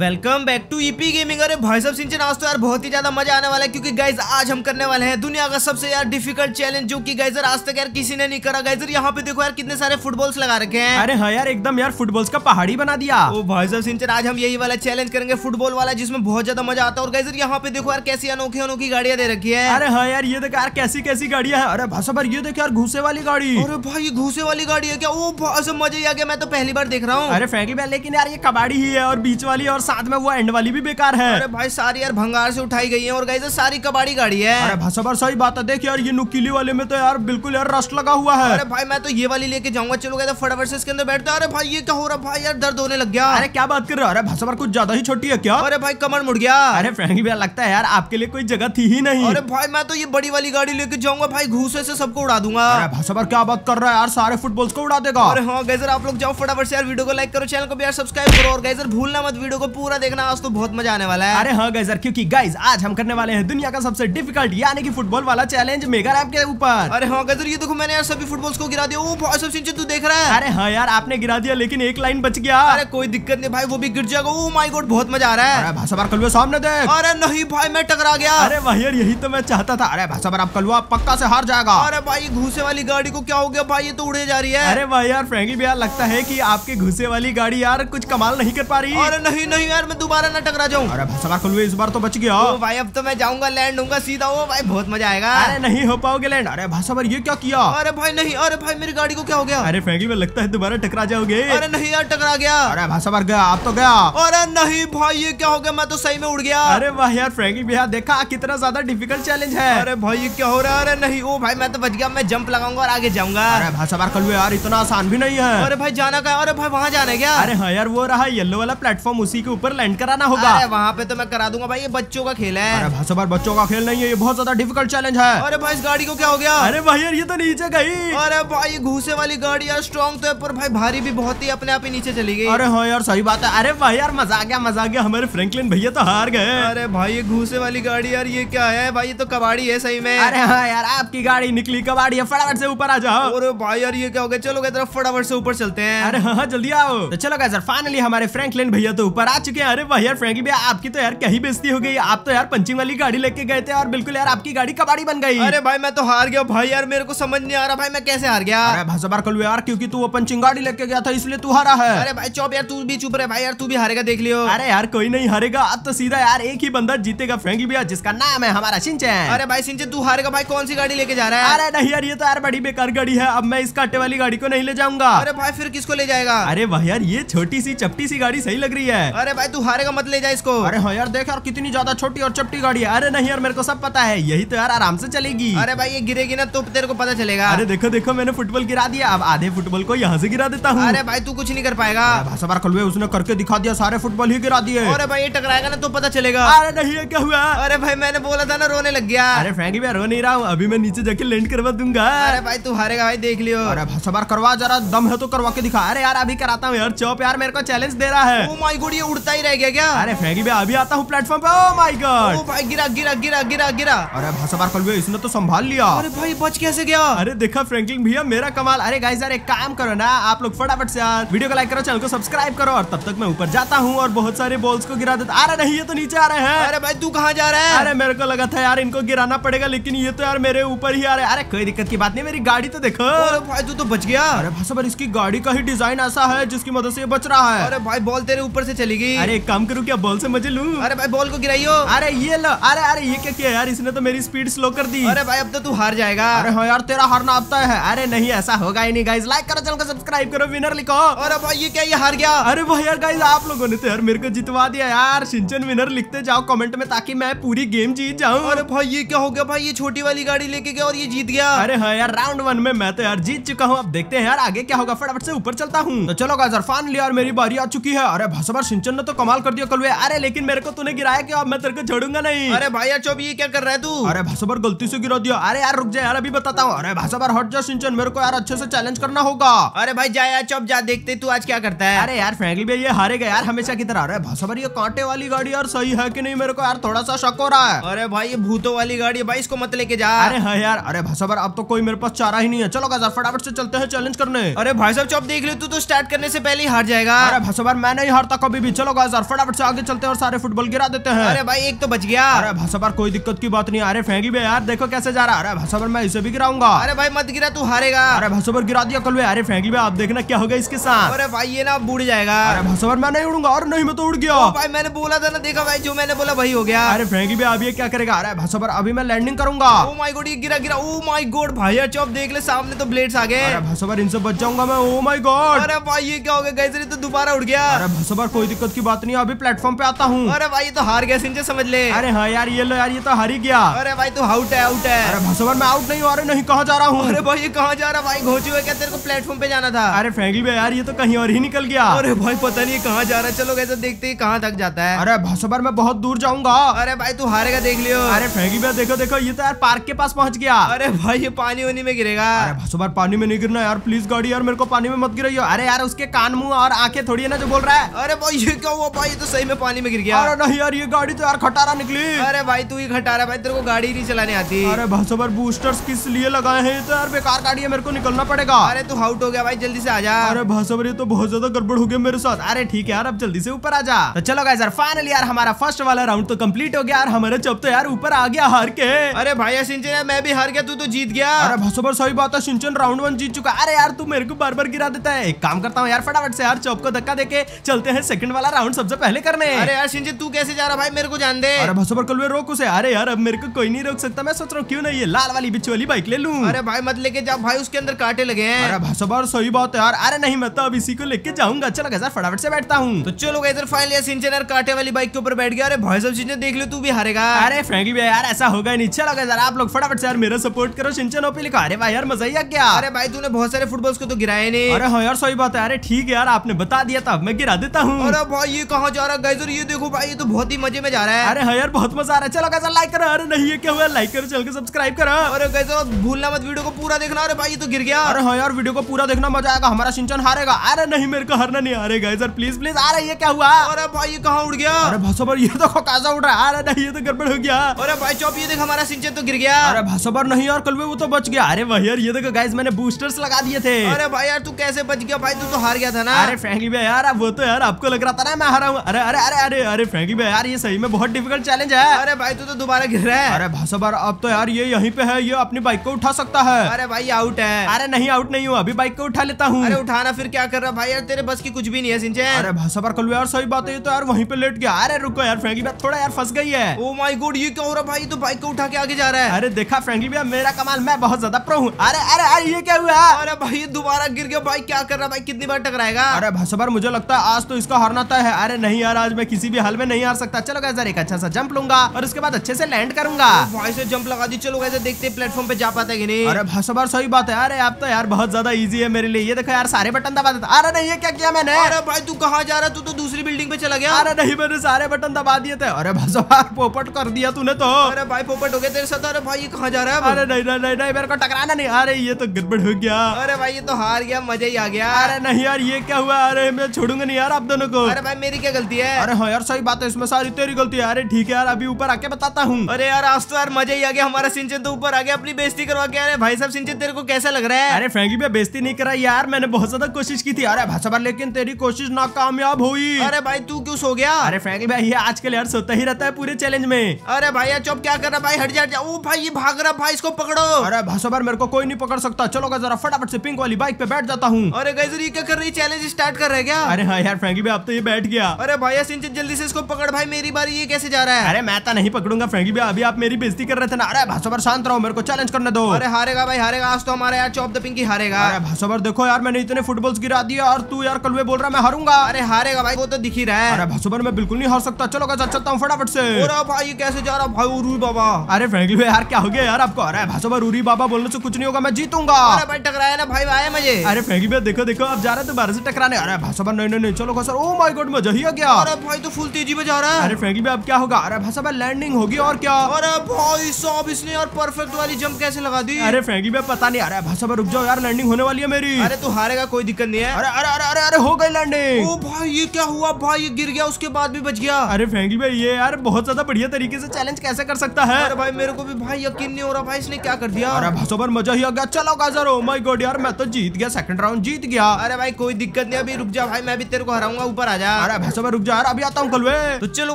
Welcome back to EP gaming. अरे भाई साहब शिनचैन, आज तो यार बहुत ही ज्यादा मजा आने वाला है क्योंकि गाइज आज हम करने वाले हैं दुनिया का सबसे यार डिफिकल्ट चैलेंज, जो कि गाइजर आज तक यार किसी ने नहीं करा। गाइजर यहाँ पे देखो यार कितने सारे फुटबॉल्स लगा रखे हैं। अरे हाँ यार, एकदम यार फुटबॉल्स का पहाड़ी बना दिया। ओ भाई साहब शिनचैन, आज हम यही वाला चैलेंज करेंगे फुटबॉल वाला, जिसमें बहुत ज्यादा मजा आता है। और गाइजर यहाँ पे देखो यार कैसी अनोखी अनोखी गाड़ियां दे रखी है। अरे हाँ यार, ये देखो यार कैसी कैसी गाड़ियां है। अरे भाई साहब यार, ये देखो यार घूसे वाली गाड़ी। अरे भाई, घूसे वाली गाड़ी है क्या? ओ भाई साहब, मजा ही आ गया, मैं तो पहली बार देख रहा हूँ। अरे फ्रैंकलिन, लेकिन यार ये कबाड़ी ही है और बीच वाली और साथ में वो एंड वाली भी बेकार है। अरे भाई, सारी यार भंगार से उठाई गई है और गाइस सारी कबाड़ी गाड़ी है। अरे भाई साहब, सही बात है। देख यार, ये नुकीली वाले में तो यार बिल्कुल यार रस्ट लगा हुआ है। अरे भाई, मैं तो ये वाली लेके जाऊंगा। चलो गाइस, फटाफट से इसके अंदर बैठते हैं। अरे भाई, ये क्या हो रहा है भाई? यार दर्द होने लग गया। अरे क्या बात कर रहे हो? अरे भाई साहब, कुछ ज्यादा ही छोटी है क्या? अरे भाई, कमर मुड़ गया। अरे फ्रैंकलिन, लगता है यार आपके लिए कोई जगह थी ही नहीं। अरे भाई, मैं तो ये बड़ी वाली गाड़ी लेके जाऊंगा भाई, घूसे से सबको उड़ा दूंगा। अरे भाई साहब, क्या बात कर रहा है यार, सारे फुटबॉल्स को उड़ा देगा। अरे हाँ गाइस, आप लोग जाओ फटाफट से यार, वीडियो को लाइक करो, चैनल को भी यार सब्सक्राइब करो। और गाइस भूलना मत, वीडियो को पूरा देखना, आज तो बहुत मजा आने वाला है। अरे हाँ गाइस, क्योंकि गाइस आज हम करने वाले हैं दुनिया का सबसे डिफिकल्ट यानी कि फुटबॉल वाला चैलेंज मेगारैम्प के ऊपर। अरे हाँ गाइस, ये देखो मैंने यार सभी फुटबॉल्स को गिरा दिया। ओ भाई साहब शिनचैन, तू देख रहा है? अरे हाँ यार, आपने गिरा दिया, लेकिन एक लाइन बच गया। अरे कोई दिक्कत नहीं भाई, वो भी गिर जाएगा। ओ माय गॉड, बहुत मजा आ रहा है। अरे भाई साहब, कलवा सामने देख। अरे नहीं भाई, मैं टकरा गया। अरे भाई यार, यही तो मैं चाहता था। अरे भाई साहब, आप कलवा पक्का से हार जाएगा। अरे भाई, घूसे वाली गाड़ी को क्या हो गया भाई? ये तो उड़े जा रही है। अरे भाई यार फ्रैंकलिन भैया, लगता है कि आपके घूसे वाली गाड़ी यार कुछ कमाल नहीं कर पा रही। अरे नहीं नहीं यार, मैं दोबारा ना टकरा जाऊँ। अरे भाई साहब, इस बार तो बच गया। ओ भाई, अब तो मैं जाऊंगा, लैंड होऊंगा सीधा। ओ भाई, बहुत मजा आएगा। अरे नहीं हो पाओगे लैंड। अरे भाई साहब, ये क्या किया? अरे भाई नहीं। अरे भाई, मेरी गाड़ी को क्या हो गया? अरे फ्रैंकलिन, में लगता है दोबारा टकरा जाओगे। अरे नहीं यार, टकरा गया। अरे भाई साहब, गया आप तो गया। अरे नहीं भाई, ये क्या हो गया? मैं तो सही में उड़ गया। अरे भाई यार फ्रैंकलिन भैया, देखा कितना ज्यादा डिफिकल्ट चैलेंज है। अरे भाई, ये क्या हो रहा है? अरे नहीं, ओ भाई, मैं तो बच गया। मैं जंप लगाऊंगा और आगे जाऊंगा। अरे भाई साहब यार, इतना आसान भी नहीं है। अरे भाई, जाना क्या? अरे भाई, वहाँ जाने क्या? अरे हाँ यार, वो रहा येलो वाला प्लेटफॉर्म, उसी के ऊपर लैंड कराना होगा। अरे वहाँ पे तो मैं करा दूंगा भाई, ये बच्चों का खेल है। अरे भाई साहब, बच्चों का खेल नहीं है, ये बहुत ज्यादा डिफिकल्ट चैलेंज है। अरे भाई, इस गाड़ी को क्या हो गया? अरे भाई यार, ये तो नीचे गई। अरे भाई, घूसे वाली गाड़ी यार स्ट्रॉन्ग तो है, पर भाई भारी भी बहुत ही, अपने आप ही नीचे चली गई। अरे हाँ यार, सही बात है। अरे भाई यार, मजा आ गया, मजा आ गया। हमारे फ्रैंकलिन भैया तो हार गए। अरे भाई, ये घूसे वाली गाड़ी यार, ये क्या है भाई? ये तो कबाड़ी है सही में। अरे हाँ यार, आपकी गाड़ी निकली कबाड़ी है। फटाफट से ऊपर आ जाओ। अरे भाई यार, ये क्या हो गया? चलो गाइस, फटाफट से ऊपर चलते हैं। अरे हाँ, जल्दी आओ। तो चलो गाइस, फाइनली हमारे फ्रैंकलिन भैया तो ऊपर आ चुके हैं। अरे भाई यार फ्रैंकलिन भैया, आपकी तो यार कहीं बेइज्जती हो गई। आप तो यार पंचिंग वाली गाड़ी लेके गए थे और बिल्कुल यार आपकी गाड़ी कबाड़ी बन गई। अरे भाई, मैं तो हार गया भाई यार, मेरे को समझ नहीं आ रहा भाई, मैं कैसे हार गया? अरे भाई साहब कल यार, क्योंकि तू वो पंचिंग गाड़ी लेके गया था, इसलिए तू हारा है। अरे भाई चुप यार, तू भी चुप रहे भाई यार, तू भी हारेगा, देख लियो। अरे यार, कोई नहीं हारेगा, अब तो सीधा यार एक ही बंदा जीतेगा फ्रैंकलिन भैया, जिसका नाम है हमारा शिनचैन। अरे भाई शिनचैन, तू हारेगा भाई, कौन सी गाड़ी लेके जा रहा है? अरे नहीं यार, ये तो यार बड़ी बेकार गाड़ी है, अब मैं इस काटे वाली गाड़ी को नहीं ले जाऊंगा। अरे भाई, फिर किसको ले जाएगा? अरे भाई यार, ये छोटी सी चपटी सी गाड़ी सही लग रही है। अरे भाई, तू हारेगा, मत ले जा इसको। अरे हाँ यार, देख यार कितनी ज्यादा छोटी और चपटी गाड़ी है। अरे नहीं यार, मेरे को सब पता है, यही तो यार आराम से चलेगी। अरे भाई, ये गिरेगी ना तो तेरे को पता चलेगा। अरे देखो देखो, मैंने फुटबॉल गिरा दिया, अब आधे फुटबॉल को यहाँ से गिरा देता हूँ। अरे भाई, तू कुछ नहीं कर पाएगा। भाई कलवे, उसने करके दिखा दिया, सारे फुटबॉल ही गिरा दिए। अरे भाई, ये टकराएगा ना तो पता चलेगा। अरे नहीं, क्या हुआ? अरे भाई, मैंने बोला था ना, रोने लग गया। अरे फ्रैंकलिन भैया, रो नहीं रहा हूँ, अभी मैं नीचे जाके लैंड करवा दूंगा। अरे भाई, तू हारेगा भाई, देख लियो। अरे भाई साहब, करवा, जरा दम है तो करवा के दिखा। अरे यार, अभी कराता हूँ यार, चौप यार मेरे को चैलेंज दे रहा है। ओ माय गॉड, ये उड़ता ही रह गया क्या? अरे फ्रैंकलिन भैया, अभी आता हूँ प्लेटफॉर्म पे। ओ माय गॉड, ओ भाई, गिरा गिरा गिरा गिरा गिरा। अरे भाई साहब कलवे, इसने तो संभाल लिया। अरे भाई, बच कैसे गया? अरे देखा फ्रैंकलिन भैया, मेरा कमाल। अरे गाइस यार, एक काम करो ना, आप लोग फटाफट से यार वीडियो को लाइक करो, चैनल को सब्सक्राइब करो, और तब तक मैं ऊपर जाता हूँ और बहुत सारे बॉल्स को गिरा देता। अरे नहीं, ये तो नीचे आ रहे हैं। अरे भाई, तू कहाँ जा रहा है? अरे मेरे को लगा था यार इनको गिराना पड़ेगा, लेकिन ये तो यार मेरे ऊपर ही आ रहा है। अरे कोई दिक्कत की बात नहीं, मेरी गाड़ी तो देखो। अरे भाई, तू तो बच गया। अरे भाई साहब, इसकी गाड़ी का ही डिजाइन ऐसा है जिसकी मदद से बच रहा है। अरे भाई, बॉल तेरे ऊपर से चली गई। अरे एक काम करूँ, क्या बॉल से मजे लूँ? अरे भाई, बॉल को गिराइयो। अरे ये लो। अरे अरे, ये क्या किया यार, इसने तो मेरी स्पीड स्लो कर दी। अरे भाई, अब तो तू हार जाएगा। अरे हाँ यार, तेरा हारना अब तय है। अरे नहीं, ऐसा होगा ही नहीं। गाइस लाइक करो, चैनल को सब्सक्राइब करो, विनर लिखो। अरे भाई, ये क्या, ये हार गया? अरे भाई यार, गाइस आप लोगों ने तो यार मेरे को जितवा दिया यार। शिनचैन विनर लिखते जाओ कमेंट में, ताकि मैं पूरी गेम जीत जाऊँ। अरे भाई, ये क्या हो गया भाई? ये छोटी वाली गाड़ी लेके गया और ये जीत गया। अरे हाँ यार, राउंड 1 में मैं तो यार जीत चुका हूँ। अब देखते हैं यार आगे क्या होगा, फटाफट से ऊपर चलता हूँ। तो चलो गाइस, फाइनली यार मेरी बारी आ चुकी है। अरे भाई साहब, शिनचैन ने तो कमाल कर दिया कलवे। अरे लेकिन मेरे को तूने गिराया क्यों? अब मैं तेरे को छोड़ूंगा नहीं। अरे भाई यार, चुप, ये क्या कर रहा है तू? अरे भाई साहब, गलती से गिरा दिया। अरे यार, रुक जा यार, अभी बताता हूँ। अरे भाई साहब, हट जा शिनचैन, मेरे को यार अच्छे से चैलेंज करना होगा। अरे भाई जा यार, चुप जा, देखते तू आज क्या करता है। अरे यार फ्रैंकलिन भैया, ये हारेगा यार हमेशा की तरह। अरे भाई साहब, ये कांटे वाली गाड़ी यार सही है कि नहीं? मेरे को यार थोड़ा सा शक हो रहा है। अरे भाई, ये भूतों वाली गाड़ी है भाई, इसको मत लेके जा। अरे हाँ यार, अरे भाई साहब, अब तो कोई मेरे पास चारा ही नहीं है। चलो गाइस, फटाफट से चलते हैं चैलेंज करने। अरे भाई साहब, चुप, देख लो, तू तो स्टार्ट करने से पहले ही हार जाएगा। अरे भाई साहब, मैं नहीं हारता कभी भी। चलो गाइस और फटाफट से आगे चलते हैं और सारे फुटबॉल गिरा देते हैं। अरे भाई एक तो बच गया। अरे भाषावर कोई दिक्कत की बात नहीं। अरे फेंकी बे यार, देखो कैसे जा रहा। अरे भाषावर मैं इसे भी गिराऊंगा। अरे भाई मत गिरा, तू हारेगा। अरे भाषावर गिरा दिया कल। अरे फेंकी बे, आप देखना क्या होगा इसके साथ। अरे भाई ये ना उड़ जाएगा। अरे भाषावर मैं नहीं उड़ूंगा। और नहीं मैं तो उड़ गया। भाई मैंने बोला था ना, देखा भाई जो मैंने बोला वही हो गया। अरे फेंकी बे अब ये क्या करेगा। अरे भाषावर अभी मैं लैंडिंग करूंगा। ओ माय गॉड ये गिरा गिरा। ओ माय गॉड भाई चौप देख ले, सामने तो ब्लेड्स आ गए। अरे भाषावर इनसे बच जाऊंगा मैं। Oh my god. अरे भाई ये क्या हो गया गाइस, ये तो दोबारा उड़ गया। अरे भाषावर कोई दिक्कत की बात नहीं, अभी प्लेटफॉर्म पे आता हूँ। अरे भाई ये तो हार गया सिंचन, समझ ले। अरे हाँ यार ये लो यार, ये तो हार ही गया। अरे भाई तू आउट है, आउट है। अरे भाषावर मैं आउट नहीं हो रहा, नहीं कहाँ जा रहा हूँ। अरे भाई ये कहाँ जा रहा भाई, घोची हुआ क्या, तेरे को प्लेटफॉर्म पे जाना था। अरे फेंकी बे यार ये तो कहीं और ही निकल गया। अरे भाई पता नहीं कहाँ जा रहा है, चलो कैसे देखते ही कहाँ तक जाता है। अरे भाषावर मैं बहुत दूर जाऊंगा। अरे भाई तू हारेगा देख लियो। अरे फेंकी बे देखो देखो, ये तो यार पार्क के पास पहुँच गया। अरे भाई ये पानी वानी में गिरेगा। अरे भाषावर पानी में नहीं गिरना यार, प्लीज गाड़ी यार मेरे को पानी में मत गिराइयो। अरे यार उसके कान मुंह और आंखें थोड़ी है ना जो बोल रहा है। अरे भाई ये क्या हुआ भाई, ये तो सही में पानी में गिर गया। अरे नहीं यार ये गाड़ी तो यार खटारा निकली। अरे भाई तू ही खटारा, भाई तेरे को गाड़ी नहीं चलाने आती। अरे भाषावर बूस्टर्स किस लिए लगाए हैं, तो यार बेकार गाड़ी है, मेरे को निकलना पड़ेगा। अरे तू आउट हो गया भाई, जल्दी से आ जा। अरे भाषावर ये तो बहुत ज्यादा गड़बड़ हो गया मेरे साथ। अरे ठीक है यार अब जल्दी से ऊपर आ जा। तो चलो गाइस यार फाइनली यार हमारा फर्स्ट वाला राउंड तो कंप्लीट हो गया और हमारे चौप तो यार ऊपर आ गया हार के। अरे भाई सिंचन मैं भी हार गया, तू तो जीत गया। अरे भाषावर सही बात है, सिंचन राउंड 1 जीत चुका। अरे यार तू मेरे को बार बार गिरा देता है, एक काम करता हूँ यार फटाफट से यार चौप को धक्का देके चलते हैं सेकंड वाला राउंड सबसे पहले करने। अरे यार सिंचन तू कैसे जा रहा भाई, मेरे को जान दे। अरे भाषावर कलवे रोक उसे। अरे यार अब मेरे को कोई नहीं रोक सकता, मैं सोच रहा हूँ क्यों नहीं ये लाल वाली बिच वाली बाइक ले लूँ। अरे भाई मत लेके जा भाई, उसके अंदर कांटे लगे हैं। अरे भाषावर सही बात है यार। अरे नहीं मैं तो अब इसी को लेके जाऊंगा, चलो गैस फटाफट से बैठता हूँ। तो चलो गैस फाइनली सिंचन यार कांटे वाली बाइक के ऊपर बैठ गया। अरे भाई सब सिंचन देख लो तू भी हारेगा। अरे फेंकी भी यार ऐसा होगा नहीं। चलो गैस आप लोग फटाफट से यार मेरा सपोर्ट करो, सिंचन ओपी लिखा। अरे भाई यार मजा ही आ गया। अरे भाई तूने बहुत सारे फुटबॉल्स को तो गिराए नहीं। अरे हाँ यार सही बात है। अरे ठीक है यार आपने बता दिया था, मैं गिरा देता हूँ। अरे भाई ये कहाँ जा रहा है, ये देखो भाई ये तो बहुत ही मजे में जा रहा है। अरे हाँ यार बहुत मजा आ रहा है। चलो गाइस लाइक करो। अरे नहीं ये क्या हुआ, लाइक करो, चल के सब्सक्राइब करो। अरे गाइस भूलना मत वीडियो को पूरा देखना। अरे भाई ये तो गिर गया। अरे हाँ यार वीडियो को पूरा देखना, मजा आएगा। हमारा सिंचन हारेगा। अरे नहीं मेरे को हारना नहीं। अरे गाइस यार प्लीज प्लीज। अरे ये क्या हुआ, अरे भाई ये कहाँ उड़ गया। अरे भाषावर ये तो काजा उड़ रहा है। अरे नहीं ये तो गड़बड़ हो गया। अरे भाई चौप ये देख हमारा सिंचन तो गिर गया। अरे भाषावर नहीं यार कलवे वो तो बच गया। अरे भाई यार ये देखो गाइस मैंने बूस्टर्स लगा दिए थे। अरे भाई यार तू कैसे बच गया भाई, तू तो हार गया था ना। अरे फेंकी बे यार वो तो यार आपको लग रहा था ना मैं हारा हूँ। अरे अरे अरे अरे अरे फेंकी बे यार ये सही में बहुत डिफिकल्ट चैलेंज है। अरे भाई तू तो दोबारा गिर रहा है। अरे भाषावर अब तो यार ये यहीं पे है, ये अपनी बाइक को उठा सकता है। अरे भाई आउट है। अरे नहीं आउट नहीं हूँ, अभी बाइक को उठा लेता हूँ। अरे उठाना फिर क्या कर रहा भाई, यार तेरे बस की कुछ भी नहीं है सिंचन। अरे भाषावर कल यार सही बात है, ये तो यार वहीं पे लेट गया। अरे रुको यार फेंकी बे थोड़ा यार फंस गई है। ओ माय गॉड ये क्या हो रहा भाई, तो बाइक को उठा के आगे जा रहा है। अरे देखा फेंकी बे मेरा कमाल, मैं बहुत ज्यादा प्रो हूँ। अरे अरे अरे ये क्या हुआ। अरे भाई दोबारा गिर गया भाई, क्या कर रहा भाई, कितनी बार टकराएगा। अरे भाषावर मुझे लगता है आज तो इसका हारना तय है। अरे नहीं यार आज मैं किसी भी हाल में नहीं हार सकता। चलो गाइस यार एक अच्छा सा जंप लूंगा और उसके बाद अच्छे से लैंड करूंगा। भाई से जंप लगा दी। चलो गाइस देखते हैं प्लेटफॉर्म पे जा पाता है कि नहीं। अरे भाषावर सही बात है। अरे आप तो यार बहुत ज्यादा इजी है मेरे लिए, ये देखो यार सारे बटन दबा देता। अरे नहीं ये क्या किया मैंने। अरे भाई तू कहाँ जा रहा, तू तो दूसरी बिल्डिंग पे चला गया। अरे नहीं मैंने सारे बटन दबा दिए थे। अरे भाषावर पोपट कर दिया तूने तो। अरे भाई पोपट हो गया तेरे साथ। अरे भाई कहाँ जा रहा है। अरे नहीं नहीं नहीं मेरे को टकराना नहीं। अरे ये तो गड़बड़ हो गया। अरे भाई ये तो हार गया, मजा ही आ गया। अरे नहीं यार ये क्या हुआ। अरे मैं छोड़ूंगा नहीं यार आप दोनों को। अरे भाई मेरी क्या गलती है। अरे हाँ यार सही बात है, इसमें सारी तेरी गलती है। अरे ठीक है यार अभी ऊपर आके बताता हूँ। अरे यार आज तो यार मजा ही आ गया, हमारा सिंचन तो ऊपर आ गया अपनी बेइज्जती करवा के। अरे भाई साहब सिंचन तेरे को कैसा लग रहा है। अरे फेंकी पे बेइज्जती नहीं कराई यार, मैंने बहुत ज्यादा कोशिश की थी। अरे भाषावर लेकिन तेरी कोशिश नाकामयाब हुई। अरे भाई तू क्यों सो गया। अरे फेंकी भाई ये आजकल यार सोता ही रहता है पूरे चैलेंज में। अरे भाई यार चुप क्या कर रहा भाई, हट जा हट जा। ओ भाई ये भाग रहा भाई, इसको पकड़ो। अरे भाषावर मेरे को कोई नहीं पकड़ सकता। चलो जरा फटाफट से पिंक वाली बाइक पे बैठ जाता हूँ। अरे गाइस ये क्या कर रही, चैलेंज स्टार्ट कर रहा है क्या। अरे हाँ यार फ्रैंकी भाई आप तो ये बैठ गया। अरे भाई सिंचन जल्दी से इसको पकड़ भाई, मेरी बारी। ये कैसे जा रहा है। अरे मैं तो नहीं पकड़ूंगा फ्रैंकी भाई, अभी आप मेरी बेइज्जती कर रहे थे ना। अरे भाषावर शांत रहो, मेरे को चैलेंज करने दो। अरे हारेगा भाई हारेगा, आज तो हमारा यार चॉप द पिंकी हारेगा। अरे भाषावर देखो यार मैंने इतने फुटबॉल्स गिरा दिया और तू यार कलवे बोल रहा मैं हारूंगा। अरे हारेगा भाई वो तो दिख ही रहा है। अरे भाषावर मैं बिल्कुल नहीं हार सकता। चलो गाइस चलता हूँ फटाफट से। अरे भाई कैसे जा रहा भाई, उरी बाबा। अरे फ्रैंकी भाई यार क्या हो गया यार आपको। अरे भाषावर उरी बाबा बोलने से कुछ नहीं होगा, मैं जीतूंगा। अरे भाई टकराया ना भाई आया मुझे। अरे फेंकी भाई देखो देखो अब जा रहा है दोबारा से टकराने। अरे भाषावर नहीं नहीं नहीं। चलो सर ओ माय गॉड मजा ही आ गया। अरे भाई तो फुल तेजी में जा रहा है। अरे फेंकी भाई अब क्या होगा। अरे भाषावर लैंडिंग होगी और क्या। अरे भाई साहब इसने यार परफेक्ट वाली जंप कैसे लगा दी। अरे फेंकी भाई पता नहीं। अरे भाषावर रुक जाओ यार, लैंडिंग होने वाली है मेरी। अरे तू हारेगा कोई दिक्कत नहीं है। अरे अरे अरे अरे अरे हो गई लैंडिंग। ओ भाई ये क्या हुआ भाई, ये गिर गया उसके बाद भी बच गया। अरे फेंकी भाई ये यार बहुत ज्यादा बढ़िया तरीके से चैलेंज कैसे कर सकता है। अरे भाई मेरे को भी भाई यकीन नहीं हो रहा भाई इसने क्या कर दिया। अरे भाषावर मजा ही आ गया। चलो गाइस ओ माय गॉड यार मैं तो जीत गया, सेकंड राउंड जीत गया। अरे भाई कोई दिक्कत नहीं, अभी रुक जा भाई मैं भी तेरे को हराऊंगा, ऊपर आ जा। यार। अरे भाई रुक जा यार, अभी आता हूँ कल। तो चलो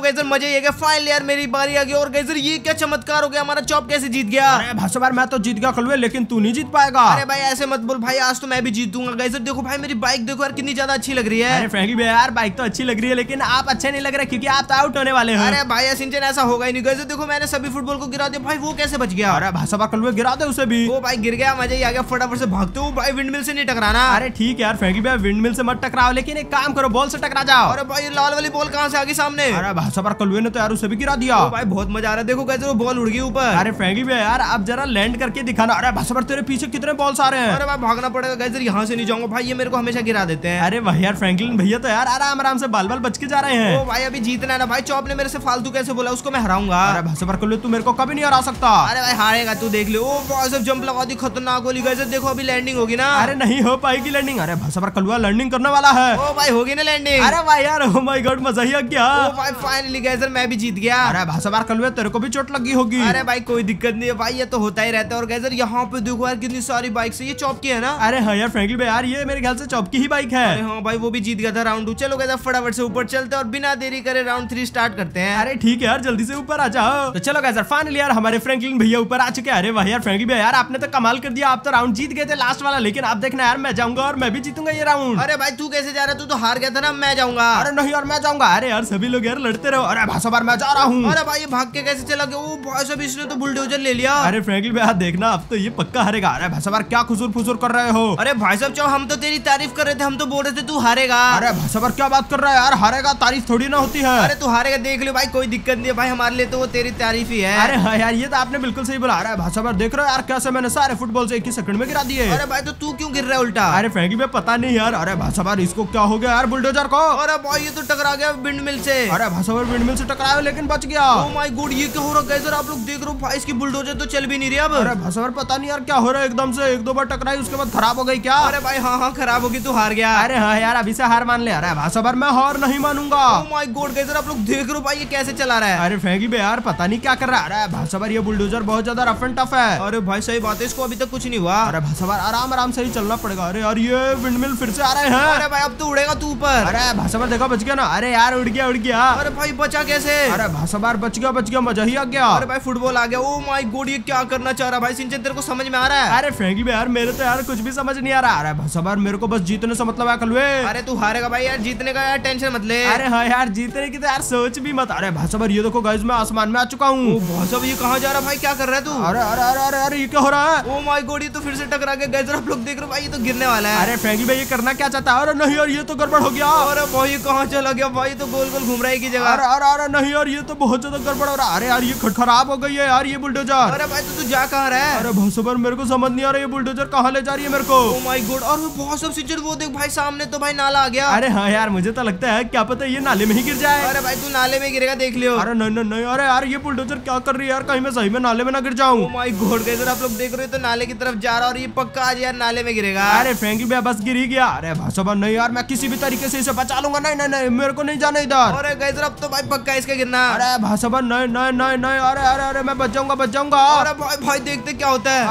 गाइस मजा आएगा, फाइनली यार मेरी बारी आ गई। और गाइस ये क्या चमत्कार हो गया, हमारा चॉप कैसे जीत गया। अरे भाई यार मैं तो जीत गया कल, लेकिन तू नहीं जीत पाएगा। अरे भाई ऐसे मत बोल भाई, आज तो मैं भी जीत दूंगा। गाइस देखो भाई मेरी बाइक देखो यार कितनी ज्यादा अच्छी लग रही है। अरे फ्रैंकलिन भाई यार बाइक तो अच्छी लग रही है, लेकिन आप अच्छे नहीं लग रहे क्योंकि आप तो आउट होने वाले हो। अरे भाई शिनचैन ऐसा होगा ही नहीं। गाइस देखो मैंने सभी फुटबॉल को गिरा दिया भाई, वो कैसे बच गया। अरे भाई कल गिरा दे उसे भी, वो भाई गिर गया। मजा ही आ गया, फटाफट से भागते हो भाई, विंडमिल से नहीं टकराना। अरे ठीक है यार फ्रैंकलिन भाई विंडमिल से मत टकराओ, लेकिन एक काम करो बॉल से टकरा जाओ। अरे भाई लाल वाली बॉल कहाँ से आ गई सामने। अरे भाई साहब कलवे ने तो यार उसे भी गिरा दिया। भाई बहुत मजा आ रहा है, देखो गाइस वो बॉल उड़ गई ऊपर। अरे फ्रैंकलिन भाई यार आप जरा लैंड करके दिखाना। अरे भाई साहब तेरे पीछे कितने बॉल्स आ रहे हैं। अरे भाई भागना पड़ेगा गाइस, यहाँ से नहीं जाऊंगा भाई, ये मेरे को हमेशा गिरा देते हैं। अरे भाई यार फ्रैंकलिन भैया तो यार आराम आराम से बाल बाल बच के जा रहे हैं। ओ भाई अभी जीतना है ना भाई, चॉप ने मेरे से फालतू कैसे बोला, उसको मैं हराऊंगा। अरे भाई साहब कलवे तू मेरे को कभी नहीं हरा सकता। अरे भाई हारेगा तू देख ले। ओ भाई साहब जंप लगा दी खतरनाक गोली। गाइस देखो अभी लैंडिंग होगी ना। अरे नहीं हो पाएगी लैंडिंग। अरे भाई साहब कलवा लैंडिंग करने वाला है। ओ भाई होगी ना लैंडिंग। अरे भाई यार ओ माय गॉड मजा ही आ गया। ओ भाई फाइनली गाइस मैं भी जीत गया। अरे भाई साहब कलवे तेरे को भी चोट लगी होगी। अरे भाई कोई दिक्कत नहीं है भाई, ये तो होता ही रहता है। और गाइस यहाँ पे देखो यार कितनी सारी बाइक है, ये चॉप की है ना। अरे हाँ यार फ्रैंकलिन भाई यार ये मेरे ख्याल से चॉप की ही बाइक है। अरे हाँ भाई वो भी जीत गया था राउंड 2। चलो गाइस फटाफट से ऊपर चलते और बिना देरी करे राउंड 3 स्टार्ट करते हैं। अरे ठीक है यार जल्दी से ऊपर आ जाओ। तो चलो गाइस फाइनली यार हमारे फ्रैंकलिन भैया ऊपर आ चुके हैं। अरे भाई यार फ्रैंकलिन भैया यार आपने तो कमाल कर दिया, आप तो राउंड जीत गए थे लास्ट वाला, लेकिन आप देखना यार मैं जाऊंगा और मैं भी जीतूंगा ये राउंड। अरे भाई तू कैसे जा रहा है, तू तो हार गया था ना। मैं जाऊंगा। अरे नहीं यार मैं जाऊंगा। अरे यार सभी लोग यार लड़ते रहो। अरे भाई साहब मैं जा रहा हूँ। अरे भाई ये भाग के कैसे चला गया। वो भाई साहब इसने तो बुलडोजर ले लिया। अरे फ्रैंकलिन भैया देखना अब तो ये पक्का हारेगा। अरे भाई साहब क्या खुसूर फुसूर कर रहे हो। अरे भाई साहब चलो हम तो तेरी तारीफ कर रहे थे, हम तो बोल रहे थे तू हारेगा। अरे भाई साहब क्या बात कर रहा है यार, हारेगा तारीफ थोड़ी ना होती है। अरे तू हारेगा देख लो भाई, कोई दिक्कत नहीं है भाई, हमारे लिए तो वो तेरी तारीफ ही है। अरे हाँ यार ये तो आपने बिल्कुल सही बोला। अरे भाई साहब देख रहे हो यार कैसे मैंने सारे फुटबॉल से एक ही सेकंड में गिरा दिए। अरे भाई तो तू क्यों गिर रहा है उल्टा। अरे फ्रैंकलिन भैया पता नहीं यार। अरे भाई साहब इसको क्या हो गया यार बुलडोजर को। अरे भाई ये तो टकरा गया विंडमिल से। अरे भाई साहब विंडमिल से टकराया लेकिन बच गया। ओ माय गॉड ये क्या हो रहा है गाइस, आप लोग देख रहे हो भाई इसकी बुलडोजर तो चल भी नहीं रही अब। अरे भाई साहब पता नहीं यार क्या हो रहा है, एकदम से एक दो बार टकराई उसके बाद खराब हो गई क्या। अरे भाई हाँ हाँ खराब होगी, तू हार गया। अरे हाँ यार अभी से हार मान ले। अरे भाई साहब मैं हार नहीं मानूंगा। ओ माय गॉड गाइस आप लोग देख रहे हो भाई ये कैसे चला रहा है। अरे फ्रैंकलिन भैया यार पता नहीं क्या कर रहा है। अरे भाई साहब ये बुलडोजर बहुत ज्यादा रफ एंड टफ है। अरे भाई सही बात है, इसको अभी तक कुछ नहीं हुआ। अरे भाई साहब आराम आराम से ही चलना पड़ेगा। अरे यार ये विंडमिल फिर से आ रहे हैं। अरे भाई अब तो उड़ेगा तू ऊपर। अरे भाई साहब देखो बच गया ना। अरे यार उड़ गया। अरे भाई बचा कैसे। अरे भाई साहब बच गया मजा ही आ गया। अरे भाई फुटबॉल आ गया। ओ माय गॉड ये क्या करना चाह रहा भाई शिनचैन, तेरे को समझ में आ रहा है। अरे फ्रैंकलिन भाई यार मेरे तो यार कुछ भी समझ नहीं आ रहा। अरे भाई साहब मेरे को बस जीतने से मतलब है कलवे। अरे तू हारेगा भाई यार, जीतने का यार टेंशन मत ले। अरे हाँ यार जीतने की तो यार सोच भी मत। अरे भाई साहब ये देखो गाइस मैं आसमान में आ चुका हूँ। भाई साहब ये कहाँ जा रहा भाई, क्या कर रहा है तू। अरे ये क्या हो रहा है। ओ माय गॉड ये तो फिर से टकरा गया। गाइस आप लोग देख रहे हो भाई ये तो गिरने वाला है। अरे फ्रैंकलिन भाई ये करना क्या चाहता है। अरे नहीं यार ये तो गड़बड़ हो गया। अरे भाई कहाँ चला गया भाई, तो गोल गोल घूम रहा है की जगह। अरे नहीं यार ये तो बहुत ज्यादा गड़बड़ हो रहा। अरे यार ये खराब हो गई है यार ये बुलडोजर। अरे भाई तू जा कहाँ रहा है। अरे भाई साहब मेरे को समझ नहीं आ रहा ये बुलडोजर कहाँ ले जा रही है मेरे को। ओ माय गॉड और बहुत सब सिचुएशन, वो देख भाई सामने तो भाई नाला आ गया। अरे हाँ यार मुझे तो लगता है क्या पता ये नाले में ही गिर जाए। अरे भाई तू नाले में गिरेगा देख लियो। अरे नहीं अरे यार ये बुलडोजर क्या कर रही है यार, कहीं मैं सही में नाले में ना गिर जाऊँ। ओ माय गॉड गाइस आप लोग देख रहे हो तो नाले की तरफ जा रहा और ये पक्का आज यार नाले में गिरेगा। अरे फ्रैंकलिन भैया बस गिर ही गया। अरे भाई साहब नहीं यार मैं किसी भी तरीके से इसे बचा लूंगा। नहीं मेरे को नहीं जाना इधर। अरे गाइस अब तो भाई पक्का इसका गिरना। अरे भाई साहब नहीं अरे मैं बच जाऊंगा। अरे भाई देखते क्या होता है।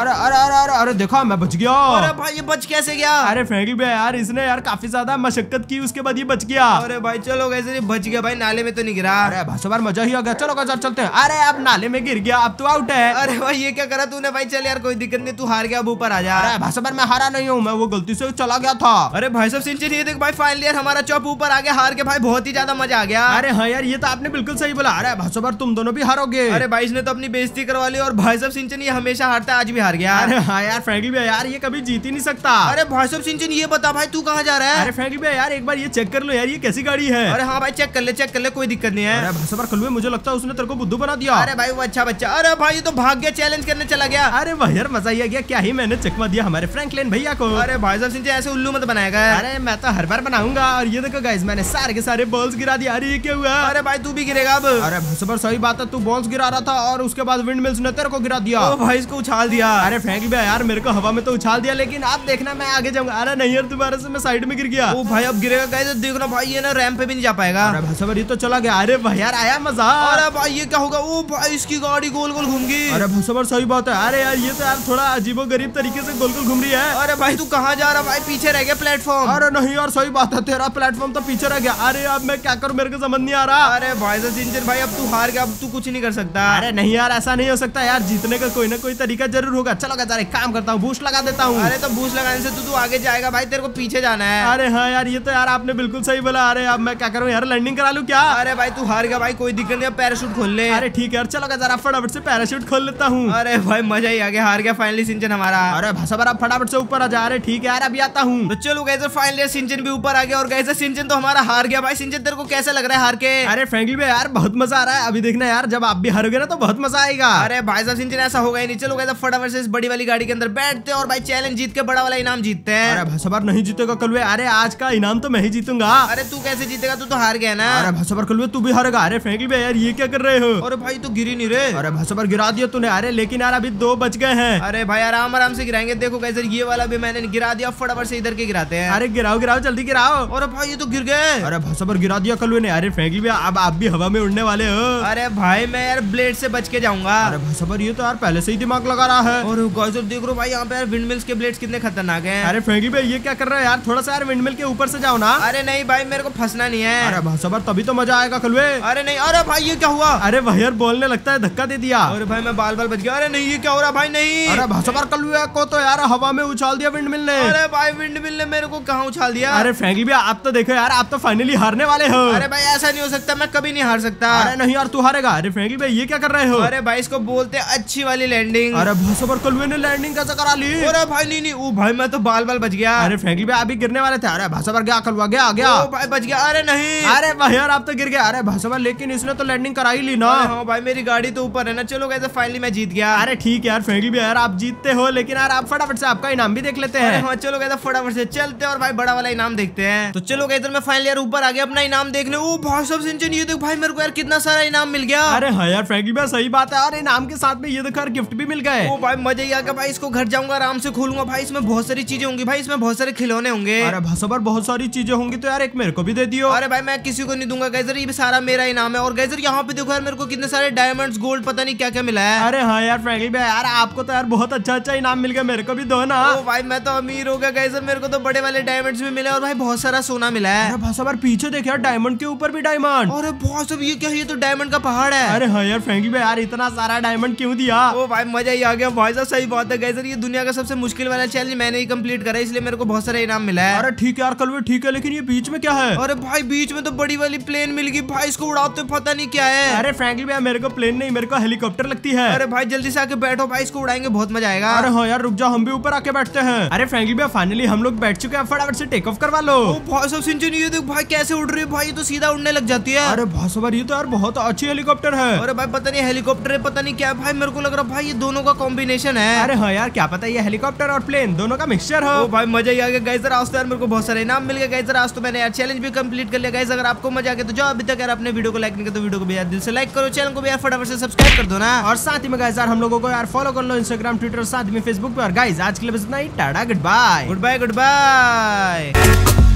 अरे देखा मैं बच गया। अरे भाई ये बच कैसे गया। अरे फ्रैंकलिन भैया यार इसने यार काफी ज्यादा मशक्कत की, उसके बाद ये बच गया। अरे भाई चलो गाइस ये बच गया भाई, नाले में तो नहीं गिरा। अरे भाई साहब मजा ही आ गया, चलो गाइस चलते हैं। अरे आप नाले में गिर गया, अब तो आउट है। अरे भाई ये क्या करा तूने भाई, चल यार कोई दिक्कत नहीं, तू हार गया अब ऊपर आ जा। अरे भाई साहब मैं हारा नहीं हूँ, मैं वो गलती से चला गया था। अरे भाई साहब शिनचैन ये देख भाई फाइनली यार हमारा चॉप ऊपर आ गया हार के, भाई बहुत ही ज्यादा मजा आ गया। अरे हाँ यार ये तो आपने बिल्कुल सही बोला। अरे भाई साहब तुम दोनों भी हारोगे। अरे भाई इसने तो अपनी बेइज्जती करवा ली, और भाई साहब शिनचैन ये हमेशा हारता है, आज भी हार गया। अरे हाँ यार फ्रैंकलिन भैया यार ये कभी जीत ही नहीं सकता। अरे भाई साहब शिनचैन ये बता भाई तू कहाँ जा रहा है। अरे फ्रैंकलिन भैया यार एक बार ये चेक कर लो यार ये कैसी गाड़ी है। अरे हाँ भाई चेक कर ले कोई दिक्कत नहीं है। अरे भाई साहब कल मुझे लगता है उसने तेरे को बुद्धू बना दिया। अरे भाई वो अच्छा बच्चा। अरे भाई तो भाग गया, चैलेंज करने चला गया। अरे भाई यार मजा ही आ गया, क्या ही मैंने चकमा दिया हमारे फ्रैंकलिन भैया को। अरे भाई साहब शिनचैन ऐसे उल्लू मत बनाएगा। अरे मैं तो हर बार बनाऊंगा। और ये देखो गाइस मैंने सारे के सारे बॉल्स गिरा दिया। अरे ये क्या हुआ। अरे भाई तू भी गिरेगा अब। अरे भाई साहब सही बात है, तू बॉल्स गिरा रहा था और उसके बाद विंडमिल्स ने तेरे को गिरा दिया। ओ भाई इसको उछाल दिया। अरे फ्रैंकलिन भैया यार मेरे को हवा में तो उछाल दिया, लेकिन आप देखना मैं आगे जाऊंगा। अरे नहीं यार दोबारा से मैं साइड में गिर गया। ओ भाई अब गिरेगा गाइस देखना भाई ये ना रैंप पे भी नहीं जा पाएगा। अरे भाई साहब ये तो चला गया। अरे भाई यार आया मजा। अरे भाई ये क्या होगा। ओ भाई इसकी गाड़ी गोल गोल घूम गई। अरे भाई साहब सही बात है। अरे यार ये तो यार थोड़ा अजीबोगरीब तरीके से गोल गोल घूम रही है। अरे भाई तू कहाँ जा रहा भाई, पीछे रह गया प्लेटफॉर्म। अरे नहीं यार सही बात है, तेरा प्लेटफॉर्म तो पीछे सिंचर आ गया। अरे अब मैं क्या करूँ, मेरे को समझ नहीं आ रहा। अरे भाई साहब सिंचन भाई अब तू हार गया, अब तू कुछ नहीं कर सकता। अरे नहीं यार ऐसा नहीं हो सकता यार, जीतने का कोई ना कोई तरीका जरूर होगा। चलो गाइस एक काम करता हूँ, बूस्ट लगा देता हूँ। अरे तो बूस्ट लगाने से तू आगे जाएगा भाई, तेरे को पीछे जाना है। अरे हाँ यार ये तो यार आपने बिल्कुल सही बोला। अरे अब मैं क्या करूँ यार, लैंडिंग करा लूँ क्या? अरे भाई तू हार गया भाई, कोई दिक्कत नहीं, पैराशूट खोल ले। अरे ठीक है यार चलो गाइस फटाफट से पैराशूट खोल लेता हूँ। अरे भाई मजा ही आ गया, हार गया फाइनली सिंचन हमारा। अरे भसबरा फटाफट से ऊपर आ जा। अरे ठीक है यार अभी आता हूँ। तो चलो गाइस फाइनली सिंचन भी ऊपर आ गया। और गाइस सिंचन तो हमारा हार गया। भाई सिंचन तेरे को कैसा लग रहा है हार के? अरे फ्रैंकलिन भाई यार बहुत मजा आ रहा है, अभी देखना यार जब आप भी हारोगे ना तो बहुत मजा आएगा। अरे भाई साहब सिंचन ऐसा होगा ही नहीं। चलो गाइस फटाफट से इस बड़ी वाली गाड़ी के अंदर बैठते और भाई चैलेंज जीत के बड़ा वाला इनाम जीतते हैं। अरे भसबर नहीं जीतेगा कलवे, अरे आज का इनाम तो मैं ही जीतूंगा। अरे तू कैसे जीतेगा, तू तो हार गया ना। अरे भसबर कलवे तू भी हारेगा। अरे फ्रैंकलिन भाई यार ये क्या कर रहे हो? अरे भाई तू गिरी नहीं रे। अरे भसबर गिरा दिया तूने। अरे लेकिन यार अभी 2 बच गए हैं। अरे भाई आराम आराम से गिराएंगे। देखो गाइस ये वाला भी मैंने गिरा दिया, फटाफट से इधर के गिराते हैं। अरे गिराओ गिराओ जल्दी गिराओ। और भाई ये तो गिर गए। अरे भसबर गिरा दिया कलवे ने। अरे फ्रैंकलिन भैया अब आप भी हवा में उड़ने वाले हो। अरे भाई मैं यार ब्लेड से बच के जाऊंगा। अरे भसबर ये तो यार पहले से ही दिमाग लगा रहा है। और गाइस देख रहे हो भाई यहाँ पे यार विंडमिल्स के ब्लेड्स कितने खतरनाक हैं। अरे फ्रैंकलिन भैया ये क्या कर रहा है यार, थोड़ा सा यार विंडमिल के ऊपर से जाओ ना। अरे नहीं भाई मेरे को फंसना नहीं है। अरे भसबर तभी तो मजा आएगा कलवे। अरे नहीं, अरे भाई ये क्या हुआ? अरे भाई यार बोलने लगता है, धक्का दे दिया। अरे भाई मैं बाल बाल बच गया। अरे नहीं ये क्या हो रहा भाई, नहीं। अरे भसबर कलवे को तो यार हवा में उछाल दिया विंडमिल ने। अरे भाई विंडमिल ने मेरे को कहाँ उछाल दिया। अरे फ्रैंकलिन भैया आप तो देखो यार आप तो फाइनली हारने वाले हो। अरे भाई ऐसा नहीं हो सकता, मैं कभी नहीं हार सकता। अरे नहीं यार तू हारेगा। अरे फ्रैंकलिन भाई ये क्या कर रहे हो? अरे भाई इसको बोलते अच्छी वाली लैंडिंग। अरे भसबर कलवे ने लैंडिंग कैसे करा ली? अरे भाई नहीं, ओ भाई मैं तो बाल बाल बच गया। अरे फ्रैंकलिन भाई अभी गिरने वाले थे। अरे भसबर गया कलवा गया गया, ओ भाई बच गया। अरे नहीं, अरे भाई यार आप तो गिर गया। अरे भसबर लेकिन इसने तो लैंडिंग करा ही ली ना। हाँ भाई मेरी गाड़ी तो ऊपर है ना। चलो गाइस फाइनली मैं जीत गया। अरे ठीक है यार फ्रैंकलिन भाई यार आप जीतते हो, लेकिन यार आप फटाफट से आपका इनाम भी देख लेते हैं। चलो गाइस फटाफट से चलते और भाई बड़ा वाला इनाम देखते हैं। तो चलो गाइस मैं फाइनली यार ऊपर आ गया अपना इनाम देखने। ओ भाई साहब सिंचन ये देख भाई मेरे को यार कितना सारा इनाम मिल गया। अरे हाँ यार फ्रैंकलिन भाई सही बात है। और इनाम के साथ में ये देखो यार गिफ्ट भी मिल गए। ओ भाई मजा ही आ गया भाई, इसको घर जाऊंगा आराम से खोलूंगा भाई। इसमें बहुत सारी चीजें होंगी भाई, इसमें बहुत सारे खिलौने होंगे। अरे भसबर बहुत सारी चीजें होंगी तो यार एक मेरे को भी दे दियो। अरे भाई मैं किसी को नहीं दूंगा गाइस, ये सारा मेरा इनाम है। और गाइस यहाँ पे देखो यार मेरे को कितने सारे डायमंड्स गोल्ड पता नहीं क्या क्या मिला है। अरे हाँ यार फ्रैंकलिन भाई यार आपको तो यार बहुत अच्छा अच्छा इनाम मिल गया, मेरे को भी दो ना। ओ भाई मैं तो अमीर हो गया गाइस, मेरे को तो बड़े वाले डायमंड्स भी मिले और भाई बहुत सारा सोना मिला है। भसबर पीछे देख यार डायमंड के ऊपर भी डायमंड। अरे बहुत सब ये क्या है, ये तो डायमंड का पहाड़ है। अरे हाँ यार फ्रैंकलिन भाई यार इतना सारा डायमंड क्यों दिया। ओ भाई मजा ही आ गया भाई साहब सही बात है। गाइस ये दुनिया का सबसे मुश्किल वाला चैलेंज मैंने ही कंप्लीट करा, इसलिए मेरे को बहुत सारे इनाम मिला है। अरे ठीक है यार कल ठीक है, लेकिन ये बीच में क्या है? अरे भाई बीच में तो बड़ी वाली प्लेन मिल गई भाई, इसको उड़ाते पता नहीं क्या है। अरे फ्रैंकलिन भाई मेरे को प्लेन नहीं, मेरे को हेलीकॉप्टर लगती है। अरे भाई जल्दी से आके बैठो भाई, इसको उड़ाएंगे बहुत मजा आएगा। अरे हाँ यार रुक जाओ, हम भी ऊपर आके बैठते हैं। अरे फ्रैंकलिन भाई फाइनली हम लोग बैठ चुके हैं, फटाफट से टेक ऑफ करवा लो। सिंचन ये देख भाई कैसे उड़ रही है भाई, तो सीधा उड़ने लग जाती है। अरे भसबर ये तो यार बहुत अच्छी हेलीकॉप्टर है। अरे भाई पता नहीं हेलीकॉप्टर है पता नहीं क्या भाई, मेरे को लग रहा है भाई ये दोनों का कॉम्बिनेशन है। अरे हाँ यार क्या पता ये हेलीकॉप्टर और प्लेन दोनों का मिक्सचर हो। भाई मजा ही आ गया गाइस, आज तो यार मेरे को बहुत सारे इनाम मिल गए। गाइस आज तो मैंने यार चैलेंज भी कंप्लीट कर लिया। गाइस अगर आपको मजा आ गया तो जो अभी तक यार अपने वीडियो को लाइक नहीं किया तो वीडियो को भी यार दिल से लाइक करो, चैनल को भी यार फटाफट से सब्सक्राइब कर दो ना। और साथ ही में गाइस यार हम लोगों को यार फॉलो कर लो इंस्टाग्राम ट्विटर साथ में फेसबुक पे। और गाइस आज के लिए बस इतना ही, टाटा गुड बाय।